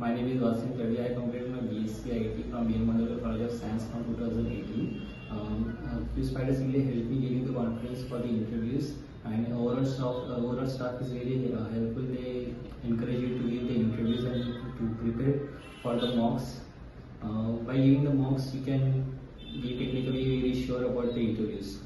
My name is Vasim Tadavi. I completed my BSc IT from BNM College of Science from 2018. QuizFighter really helped me getting the confidence for the interviews, and overall staff is really helpful. They encourage you to give the interviews and to prepare for the mocks. By giving the mocks, you can be technically very sure about the interviews.